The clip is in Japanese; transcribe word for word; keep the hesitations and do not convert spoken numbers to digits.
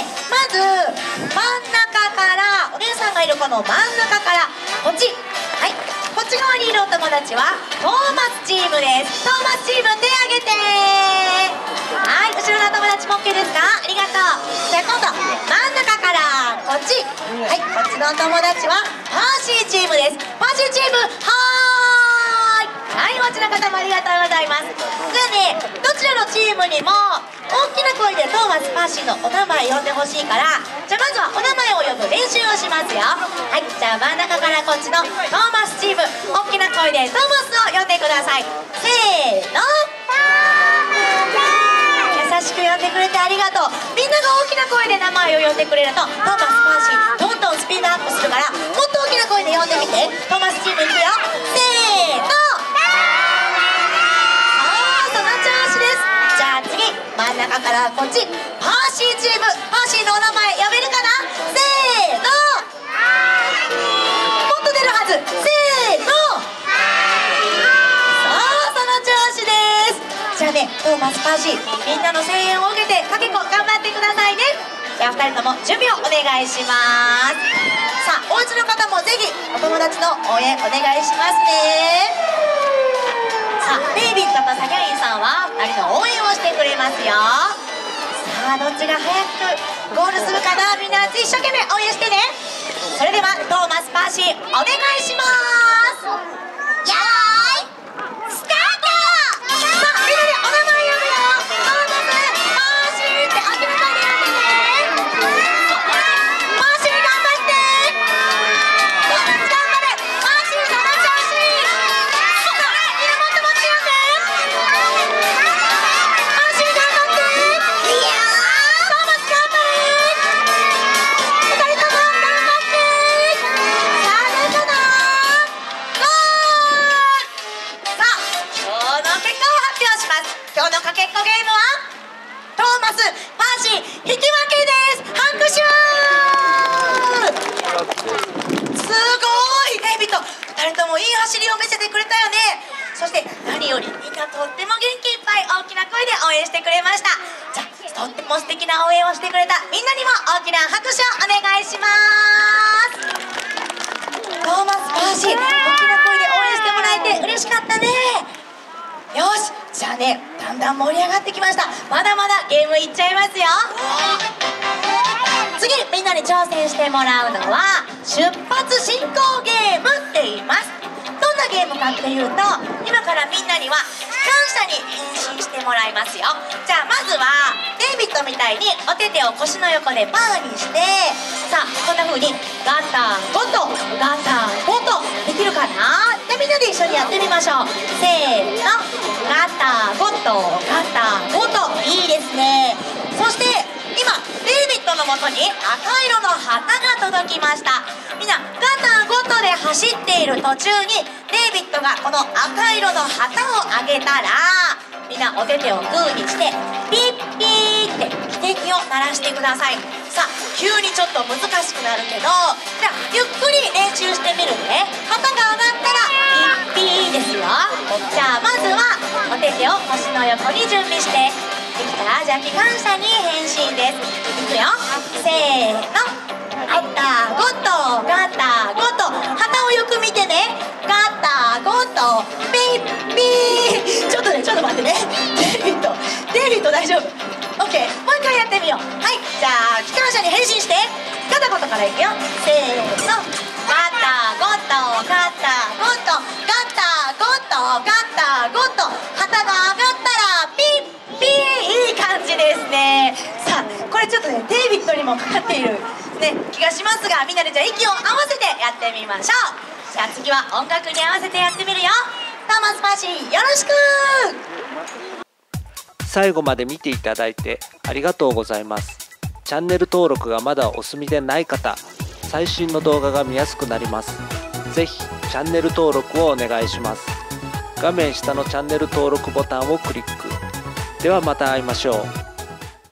まず真ん中からお姉さんがいるこの真ん中からこっち、はい、こっち側にいるお友達はトーマスチームです。トーマスチーム手挙げて。はい、後ろの友達も OK ですか？ありがとう。じゃあ今度真ん中からこっち、はい、こっちのお友達はパーシーチームです。パーシーチーム、はーい。はい、お持ちの方もありがとうございます。じゃあね、どちらのチームにも大きな声でトーマス・パーシーのお名前呼んでほしいから、じゃあまずはお名前を呼ぶ練習をしますよ。はい、じゃあ真ん中からこっちのトーマスチーム、大きな声でトーマスを呼んでください。せーの、トーマス。優しく呼んでくれてありがとう。みんなが大きな声で名前を呼んでくれるとトーマス・パーシーどんどんスピードアップするから、もっと大きな声で呼んでみて。トーマスチームいくよ、せーの。真ん中からこっち、パーシーチーム、パーシーのお名前呼べるかな？せーの、もっと出るはず。せーの、そう、その調子です。じゃあね、トーマス・パーシー、みんなの声援を受けてかけっこ頑張ってくださいね。じゃあふたりとも準備をお願いします。さあ、お家の方もぜひお友達の応援お願いしますね。さあ、デイビッドとサキャインさんはふたりの応援をしてくれますよ。さあ、どっちが早くゴールするかな。みんな一生懸命応援してね。それではトーマス・パーシーお願いします。よーい、スタート。さあ、みんなでお名前呼ぶよ。トーマス・パーシーって大きな声で呼んでね。パーシー頑張って。トーマス頑張れ。パーシーその調子。今日のかけっこゲームはトーマス・パーシー引き分けです。拍手。すごい、デイビッド、ふたりともいい走りを見せてくれたよね。そして何よりみんなとっても元気いっぱい大きな声で応援してくれました。じゃあとっても素敵な応援をしてくれたみんなにも大きな拍手をお願いします。トーマス・パーシー、大きな声で応援してもらえて嬉しかったね。よし、じゃあね、だんだん盛り上がってきました。まだまだゲームいっちゃいますよ。次みんなに挑戦してもらうのは出発進行ゲームって言います。どんなゲームかっていうと、今からみんなには機関車に変身してもらいますよ。じゃあまずはデイビッドみたいにお手手を腰の横でパーにして、さあこんな風にガタゴトガタゴトできるかな。じゃあみんなで一緒にやってみましょう。せーの、ガタゴトガタゴト、いいですね。そして今デイビッドのもとに赤色の旗が届きました。みんなガタゴトで走っている途中にデイビッドがこの赤色の旗をあげたら、みんなお手手をグーにしてピッピーって汽笛を鳴らしてください。さあ、急にちょっと難しくなるけど、じゃあゆっくり練習してみるね。旗が上がったらピッピーですよ。じゃあまずはお手手を腰の横に準備して、できたらじゃあ機関車に変身です。いくよ、せーの、ガタゴトガタゴト。旗をよく見てね。ガタゴトピッピー。ちょっとね、ちょっと待ってね、デイビッド、デイビッド大丈夫？ OK、 もう一回やってみよう。はい、じゃあ機関車に変身して、ガタゴトからいくよ。せーの、ガタゴトガタゴトガタゴトガタゴト。旗が上がったらピッピー。いい感じですね。さあ、これちょっとね、デイビッドにもかかっている、ね、気がしますが、みんなでじゃあ息を合わせてやってみましょう。じゃあ次は音楽に合わせてやってみるよ。トーマス・パーシー、よろしく。最後まで見ていただいてありがとうございます。チャンネル登録がまだお済みでない方、最新の動画が見やすくなります。ぜひチャンネル登録をお願いします。画面下のチャンネル登録ボタンをクリック。ではまた会いましょう。